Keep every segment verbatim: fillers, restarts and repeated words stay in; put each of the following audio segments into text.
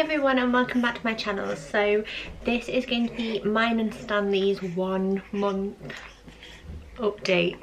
everyone and welcome back to my channel. So this is going to be mine and Stanley's one month update.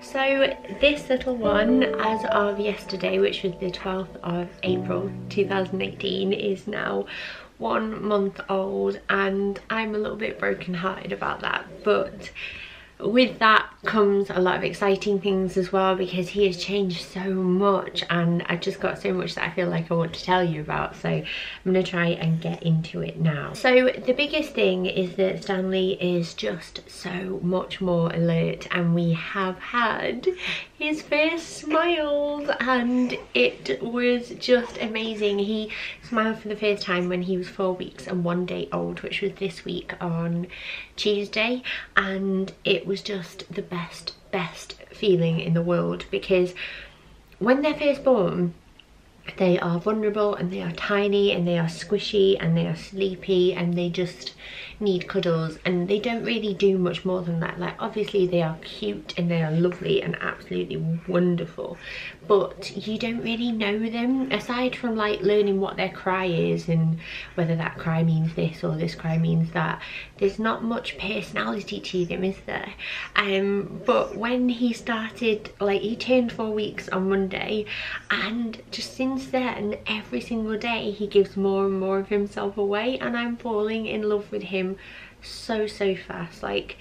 So this little one, as of yesterday, which was the twelfth of April two thousand eighteen, is now one month old, and I'm a little bit brokenhearted about that, but with that comes a lot of exciting things as well, because he has changed so much and I've just got so much that I feel like I want to tell you about, so I'm gonna try and get into it now. So the biggest thing is that Stanley is just so much more alert, and we have had his first smiles and it was just amazing. He smiled for the first time when he was four weeks and one day old, which was this week on Tuesday, and it was just the best best feeling in the world, because when they're first born they are vulnerable and they are tiny and they are squishy and they are sleepy and they just need cuddles, and they don't really do much more than that. Like, obviously they are cute and they are lovely and absolutely wonderful, but you don't really know them aside from like learning what their cry is and whether that cry means this or this cry means that. There's not much personality to them, is there? Um but when he started, like, he turned four weeks on Monday, and just since then every single day he gives more and more of himself away, and I'm falling in love with him so so fast. Like,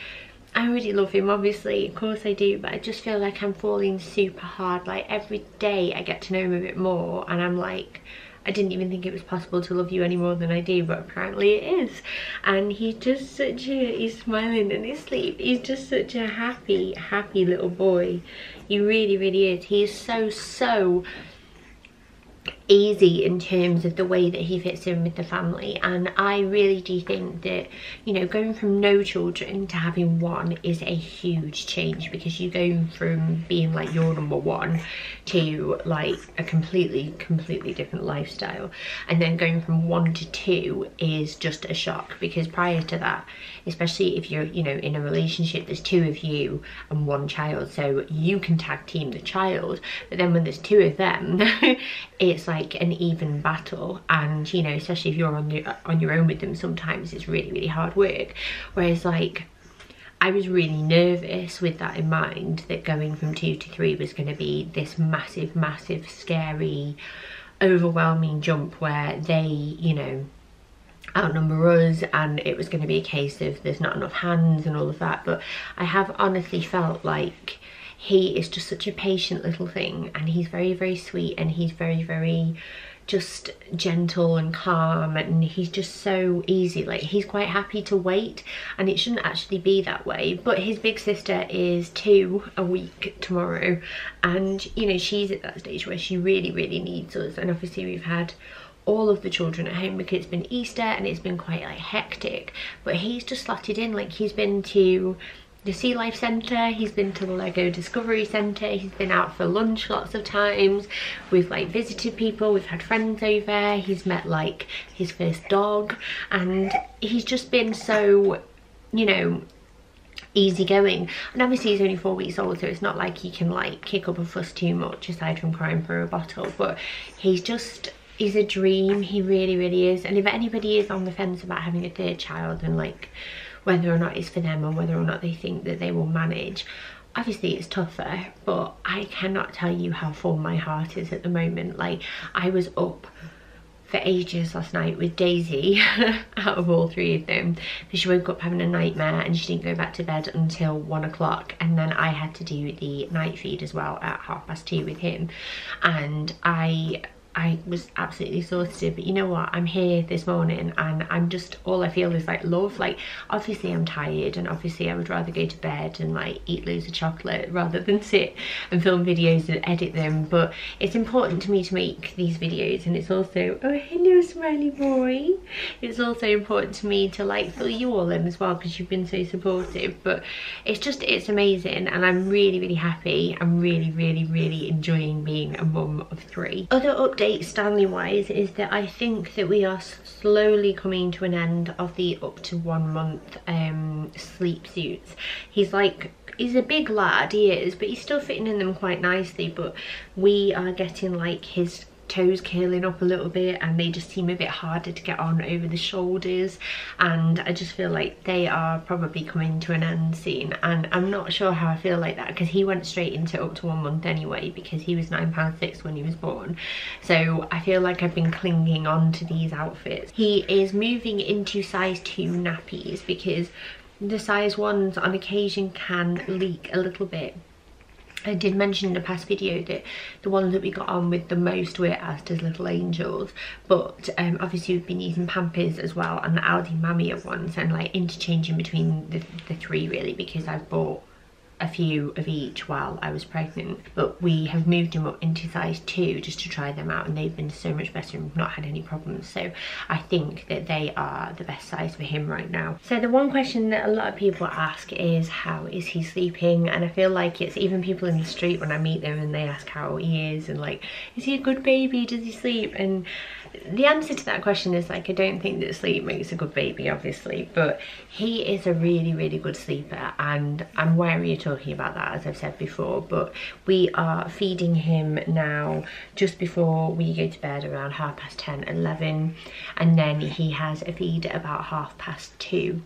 I really love him, obviously, of course I do, but I just feel like I'm falling super hard. Like, every day I get to know him a bit more and I'm like, I didn't even think it was possible to love you any more than I do, but apparently it is. And he's just such a, he's smiling in his sleep, he's just such a happy happy little boy. He really really is. He is so so easy in terms of the way that he fits in with the family, and I really do think that, you know, going from no children to having one is a huge change, because you go from being like your number one to like a completely completely different lifestyle, and then going from one to two is just a shock, because prior to that, especially if you're, you know, in a relationship, there's two of you and one child, so you can tag team the child, but then when there's two of them it's like Like an even battle, and, you know, especially if you're on your on your own with them, sometimes it's really really hard work. Whereas, like, I was really nervous with that in mind, that going from two to three was going to be this massive massive scary overwhelming jump where they, you know, outnumber us, and it was going to be a case of there's not enough hands and all of that. But I have honestly felt like he is just such a patient little thing, and he's very very sweet, and he's very very just gentle and calm, and he's just so easy. Like, he's quite happy to wait, and it shouldn't actually be that way, but his big sister is two a week tomorrow, and, you know, she's at that stage where she really really needs us. And obviously we've had all of the children at home because it's been Easter and it's been quite like hectic, but he's just slotted in. Like, he's been to the Sea Life Center, he's been to the Lego Discovery Center, he's been out for lunch lots of times, we've like visited people, we've had friends over, he's met like his first dog, and he's just been so, you know, easygoing. And obviously he's only four weeks old, so it's not like he can like kick up a fuss too much aside from crying for a bottle, but he's just, he's a dream, he really really is. And if anybody is on the fence about having a third child and like whether or not it's for them or whether or not they think that they will manage, obviously it's tougher, but I cannot tell you how full my heart is at the moment. Like, I was up for ages last night with Daisy out of all three of them, because she woke up having a nightmare and she didn't go back to bed until one o'clock, and then I had to do the night feed as well at half past two with him, and I I was absolutely exhausted, but you know what, I'm here this morning and I'm just, all I feel is like love. Like obviously I'm tired and obviously I would rather go to bed and like eat loads of chocolate rather than sit and film videos and edit them, but it's important to me to make these videos, and it's also, oh hello smiley boy, it's also important to me to like fill you all in as well because you've been so supportive. But it's just, it's amazing, and I'm really really happy. I'm really really really enjoying being a mum of three. Other updates Stanley wise is that I think that we are slowly coming to an end of the up to one month um sleep suits. He's like, he's a big lad, he is, but he's still fitting in them quite nicely, but we are getting like his toes curling up a little bit and they just seem a bit harder to get on over the shoulders, and I just feel like they are probably coming to an end soon. And I'm not sure how I feel like that because he went straight into up to one month anyway because he was nine pounds six when he was born, so I feel like I've been clinging on to these outfits. He is moving into size two nappies because the size ones on occasion can leak a little bit. I did mention in the past video that the ones that we got on with the most were ASDA's Little Angels, but um, obviously we've been using Pampers as well and the Aldi Mamia ones, and like interchanging between the, the three really, because I've bought a few of each while I was pregnant. But we have moved them up into size two just to try them out, and they've been so much better and we've not had any problems, so I think that they are the best size for him right now. So the one question that a lot of people ask is how is he sleeping, and I feel like it's even people in the street when I meet them and they ask how he is and like, is he a good baby, does he sleep? And the answer to that question is like, I don't think that sleep makes a good baby obviously, but he is a really really good sleeper, and I'm wary of talking about that as I've said before, but we are feeding him now just before we go to bed around half past ten, eleven, and then he has a feed about half past two,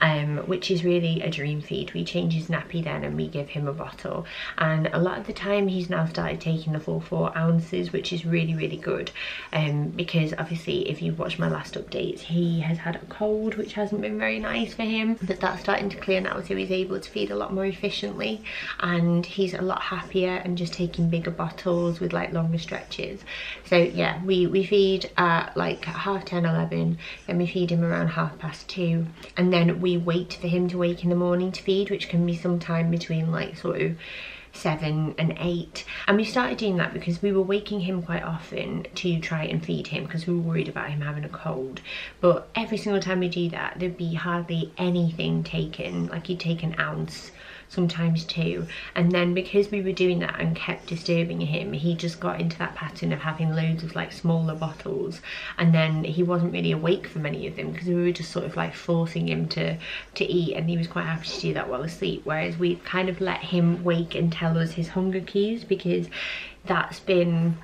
um, which is really a dream feed. We change his nappy then and we give him a bottle, and a lot of the time he's now started taking the full four ounces, which is really really good, um, because Because obviously if you've watched my last updates, he has had a cold which hasn't been very nice for him, but that's starting to clear now, so he's able to feed a lot more efficiently and he's a lot happier and just taking bigger bottles with like longer stretches. So yeah, we, we feed at like half ten, eleven, then we feed him around half past two, and then we wait for him to wake in the morning to feed, which can be sometime between like sort of seven and eight. And we started doing that because we were waking him quite often to try and feed him because we were worried about him having a cold, but every single time we do that there'd be hardly anything taken, like he'd take an ounce, sometimes two, and then because we were doing that and kept disturbing him, he just got into that pattern of having loads of like smaller bottles, and then he wasn't really awake for many of them because we were just sort of like forcing him to to eat, and he was quite happy to do that while asleep, whereas we kind of let him wake and tell us his hunger cues, because that's been,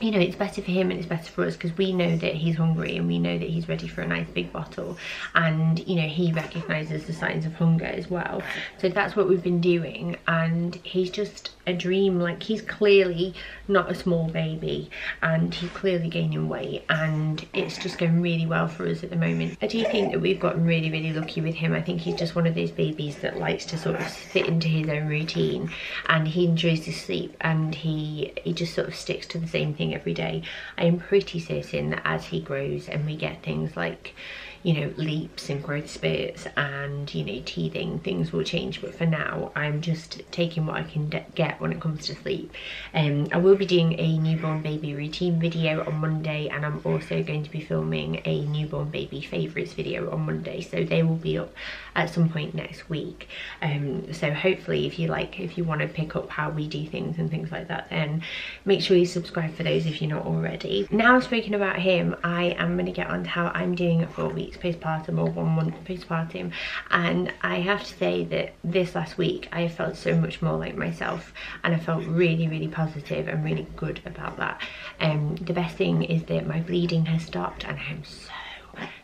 you know, it's better for him and it's better for us because we know that he's hungry and we know that he's ready for a nice big bottle, and you know he recognises the signs of hunger as well. So that's what we've been doing, and he's just a dream. Like he's clearly not a small baby and he's clearly gaining weight, and it's just going really well for us at the moment. I do think that we've gotten really really lucky with him. I think he's just one of those babies that likes to sort of fit into his own routine, and he enjoys his sleep, and he he just sort of sticks to the same thing every day. I am pretty certain that as he grows and we get things like, you know, leaps and growth spurts and, you know, teething, things will change, but for now I'm just taking what I can get when it comes to sleep. Um, I will be doing a newborn baby routine video on Monday, and I'm also going to be filming a newborn baby favourites video on Monday, so they will be up at some point next week. Um, so hopefully if you like, if you want to pick up how we do things and things like that, then make sure you subscribe for those if you're not already. Now I've spoken about him, I am going to get on to how I'm doing at four weeks postpartum, or one month postpartum, and I have to say that this last week I felt so much more like myself, and I felt really really positive and really good about that. Um, the best thing is that my bleeding has stopped, and I'm so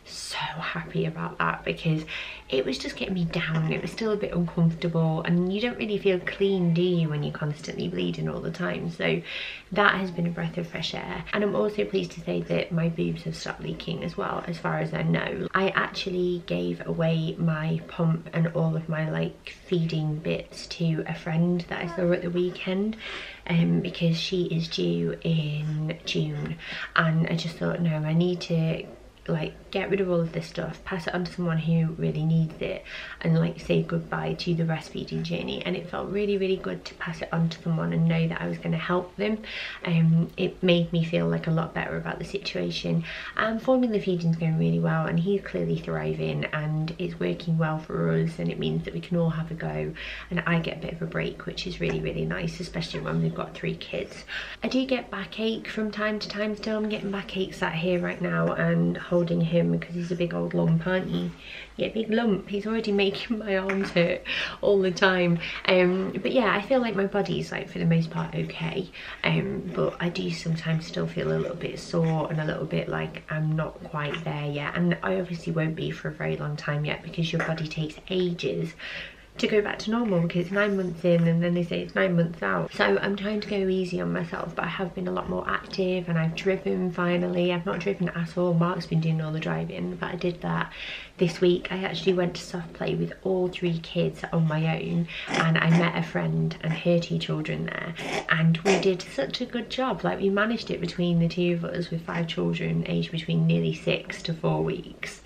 so happy about that, because it was just getting me down and it was still a bit uncomfortable, and you don't really feel clean, do you, when you're constantly bleeding all the time. So that has been a breath of fresh air. And I'm also pleased to say that my boobs have stopped leaking as well, as far as I know. I actually gave away my pump and all of my like feeding bits to a friend that I saw at the weekend, um, because she is due in June, and I just thought, no, I need to like get rid of all of this stuff, pass it on to someone who really needs it, and like say goodbye to the breastfeeding journey. And it felt really, really good to pass it on to someone and know that I was going to help them. Um, it made me feel like a lot better about the situation. And formula feeding's going really well, and he's clearly thriving, and it's working well for us, and it means that we can all have a go, and I get a bit of a break, which is really, really nice, especially when we've got three kids. I do get backache from time to time still. I'm getting backache sat here right now and holding him, because he's a big old lump, aren't he? Yeah, big lump. He's already making my arms hurt all the time. Um, but yeah, I feel like my body's like for the most part okay. Um, but I do sometimes still feel a little bit sore and a little bit like I'm not quite there yet. And I obviously won't be for a very long time yet, because your body takes ages to go back to normal, because it's nine months in and then they say it's nine months out. So I'm trying to go easy on myself, but I have been a lot more active, and I've driven finally. I've not driven at all. Mark's been doing all the driving, but I did that this week. I actually went to soft play with all three kids on my own, and I met a friend and her two children there, and we did such a good job. Like, we managed it between the two of us, with five children aged between nearly six to four weeks,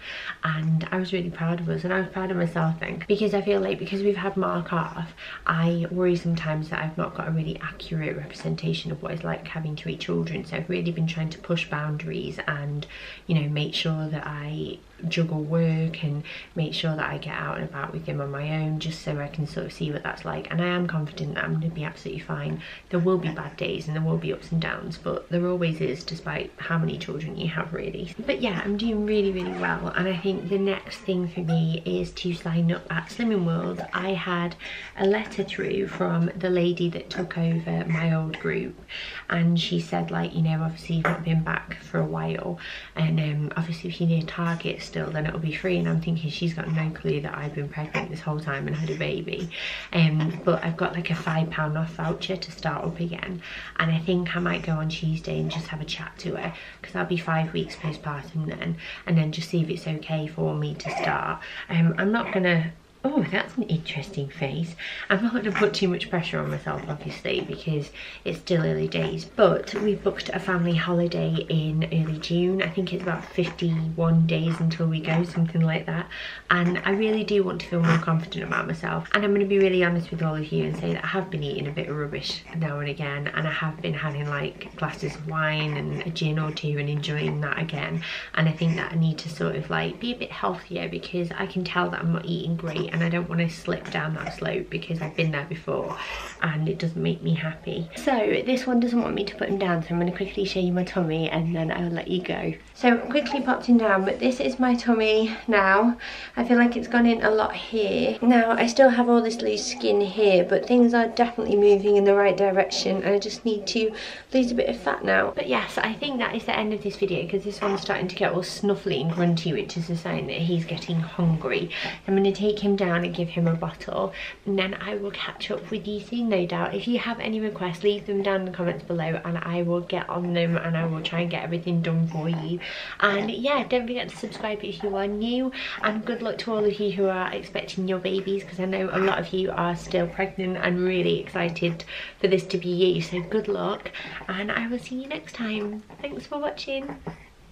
and I was really proud of us, and I was proud of myself then, because I feel like because we've had Mark off, I worry sometimes that I've not got a really accurate representation of what it's like having three children. So I've really been trying to push boundaries and, you know, make sure that I juggle work and make sure that I get out and about with him on my own, just so I can sort of see what that's like. And I am confident that I'm going to be absolutely fine. There will be bad days and there will be ups and downs, but there always is, despite how many children you have, really. But yeah, I'm doing really, really well, and I think the next thing for me is to sign up at Slimming World. I had a letter through from the lady that took over my old group, and she said, like, you know, obviously you've not been back for a while, and um, obviously if you're near Target still, then it'll be free. And I'm thinking, she's got no clue that I've been pregnant this whole time and had a baby. Um, but I've got like a five pound off voucher to start up again, and I think I might go on Tuesday and just have a chat to her, because I'll be five weeks postpartum then, and then just see if it's okay for me to start. Um, I'm not gonna. Oh, that's an interesting face. I'm not going to put too much pressure on myself, obviously, because it's still early days. But we booked a family holiday in early June. I think it's about fifty-one days until we go, something like that. And I really do want to feel more confident about myself. And I'm going to be really honest with all of you and say that I have been eating a bit of rubbish now and again. And I have been having like glasses of wine and a gin or two and enjoying that again. And I think that I need to sort of like be a bit healthier, because I can tell that I'm not eating great, and I don't want to slip down that slope, because I've been there before and it doesn't make me happy. So this one doesn't want me to put him down, so I'm going to quickly show you my tummy and then I'll let you go. So I quickly popped him down, but this is my tummy now. I feel like it's gone in a lot here. Now I still have all this loose skin here, but things are definitely moving in the right direction, and I just need to lose a bit of fat now. But yes, I think that is the end of this video, because this one's starting to get all snuffly and grunty, which is a sign that he's getting hungry. I'm going to take him down down and give him a bottle, and then I will catch up with you soon, no doubt. If you have any requests, leave them down in the comments below and I will get on them, and I will try and get everything done for you. And yeah, don't forget to subscribe if you are new, and good luck to all of you who are expecting your babies, because I know a lot of you are still pregnant and really excited for this to be you. So good luck, and I will see you next time. Thanks for watching.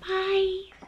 Bye.